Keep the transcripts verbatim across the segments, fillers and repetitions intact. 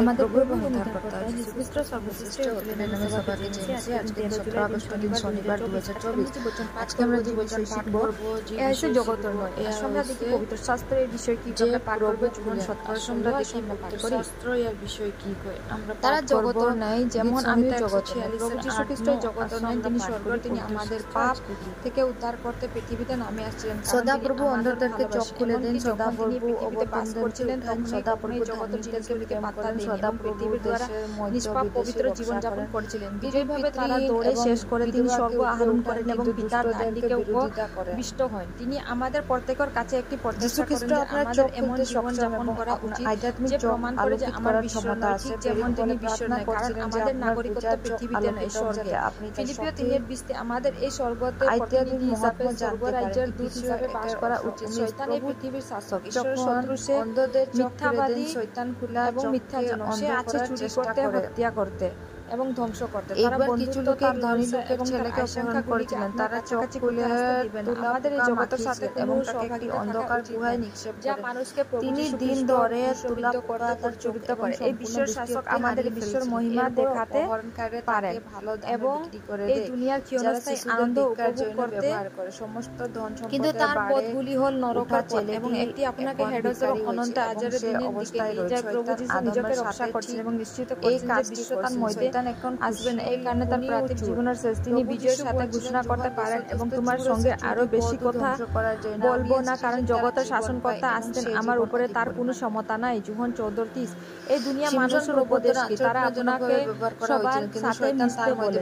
আমাদের পূর্বনির্ধারণ করতে হবে। যীশুখ্রিস্ট সর্বশ্রেষ্ঠ অভিনয় নামে সভাকে জেনেছি। আজকে সতেরো আগস্ট দিন শনিবার দুই হাজার চব্বিশ। আজকে আমরা যে বিষয় শিখব এসে জগতের নয়, আমরা দেখি পবিত্র শাস্ত্রের বিষয় কি আমরা পাঠ করব। জীবন সত্তার সম্রাট কি আমরা পাঠ করি, শাস্ত্র এর বিষয় কি কয় আমরা। তারা জগতের নয় যেমন আমি জগতের নই। যীশুখ্রিস্ট জগতের নয়, তিনি স্বর্গ, তিনি আমাদের পাপ থেকে উদ্ধার করতে পৃথিবীতে নামে আসলেন। সদাপ্রভু অন্ধদেরকে চোখ খুলে দেন, সদাপ্রভু অবতার করেছিলেন, সদাপ্রভু জগতের জিনিসগুলিকে পাতা তিনি আমাদের প্রত্যেকের কাছে একটি আধ্যাত্মিক প্রমাণ করে যে আমার বিশ্বতা আছে, যেমন তিনি বিশ্বের নয়, কারণ আমাদের নাগরিকত্ব পৃথিবীতে নয় স্বর্গে। ফিলিপ্পিয় তিনের বিশতে আমাদের এই স্বর্গতে প্রতিনিধি হিসাবে স্বর্গরাজ্যের দূত হিসাবে বাস করা উচিত। শয়তান এই পৃথিবীর শাসক, ঈশ্বর শত্রু, সে মিথ্যাবাদী, শয়তান খোলা এবং মিথ্যা সে আছে চুরি করতে, হত্যা করতে এবং ধ্বংস করতে। তারা কিছু লোক ধনী লোকের ছেলেকে অপহরণ করেছিলেন, তারা চোখ খুলে আমাদের এই জগতের সাথে এবং একটি অন্ধকার গুহায় নিক্ষেপ করে, যা মানুষকে তিনি দিন ধরে তুলিত করা তার চরিত করে। এই বিশ্বের শাসক আমাদের বিশ্বের মহিমা দেখাতে পারে ভালো এবং এই দুনিয়ার চিরস্থায়ী আনন্দ উপভোগ করতে পারে সমস্ত ধন সম্পদ, কিন্তু তার পথগুলি হল নরক আর জেল এবং একটি আপনাকে হেডস এবং অনন্ত আজারের অবস্থায় রয়েছে। প্রভু যিশু নিজেকে রক্ষা করছেন এবং নিশ্চিত করছেন যে বিশ্ব তার মধ্যে এখন আসবেন। এই কারণে তার প্রাথমিক জীবনের শেষ তিনি বিজয়ের সাথে ঘোষণা করতে পারেন এবং তোমার সঙ্গে আরো বেশি কথা বলবো না, কারণ জগতের শাসনকর্তা আসছেন আমার উপরে, তার কোনো সমতা নাই। যোহন চৌদ্দত্রিশ। এই দুনিয়া মানুষের উপদেশ কি, তারা আপনাকে সবার সাথে মিশতে বলে,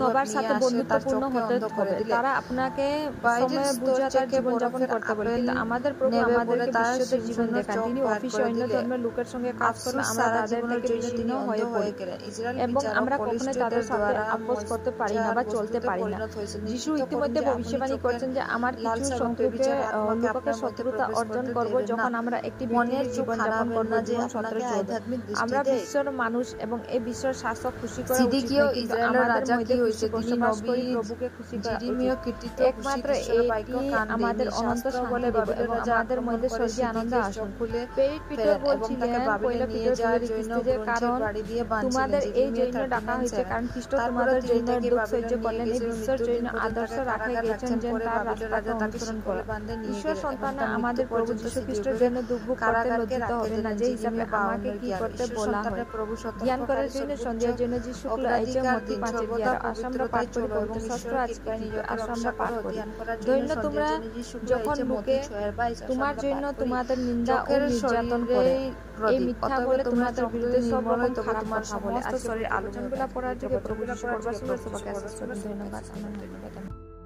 সবার সাথে বন্ধুত্বপূর্ণ হতে হবে, তারা আপনাকে বাইরে বুঝাতে জীবনযাপন করতে বলে, কিন্তু আমাদের প্রভু আমাদের বিশ্বতের জীবন দেখান। তিনি অফিস অন্য ধর্মের লোকের সঙ্গে কাজ করেন, আমরা তাদের থেকে বিচ্ছিন্ন হয়ে পড়ে গেলেন ইসরায়েল, আমরা কখনো তাদের সাথে আপোষ করতে পারি না বা চলতে পারি না। যিশু ইতিমধ্যে ভবিষ্যবাণী করছেন যে আমার কিছু সংখ্যকে লোককে শত্রুতা অর্জন করব যখন আমরা একটি মনের জীবন যাপন করব। জীবন সতেরো চোদ্দ। আমরা বিশ্বের মানুষ এবং এই বিশ্বের শাসক খুশি করা সিদিকীয় ইসরায়েলের রাজা কি হয়েছে, তিনি নবী প্রভুকে খুশি করা একমাত্র এই আমাদের অনন্ত সকলে যাদের মধ্যে সত্যি আনন্দ আসন খুলে পিটার বাবিলে নিয়ে যাওয়ার জন্য কারণ তোমাদের এই জন্য ডাকা হয়েছে, কারণ খ্রিস্ট তোমাদের জন্য দুঃখ সহ্য করলেন। এই বিশ্বের জন্য আদর্শ রাখা গেছেন যে তার রাস্তাকে অনুসরণ করে। ঈশ্বর সন্তানরা আমাদের প্রভু যীশু খ্রিস্টের জন্য দুঃখ করতে লজ্জিত হবে না, যে হিসাবে আমাকে কি করতে বলা হয়। জ্ঞান করার জন্য সন্দেহের জন্য যে শুক্ল আইজে মতি পাঁচে বিয়ার আসামরা পাঠ করি এবং ষষ্ঠ আজকে নিজ আসামরা পাঠ করি। ধন্য তোমরা যখন লোকে তোমার জন্য তোমাদের নিন্দা ও নির্যাতন করে, এই মিথ্যা বলে তোমাদের বিরুদ্ধে সব রকম খারাপ কথা বলে। আজকে আলোচনাগুলো পড়ার জন্য প্রভু সবার সবাইকে ধন্যবাদ।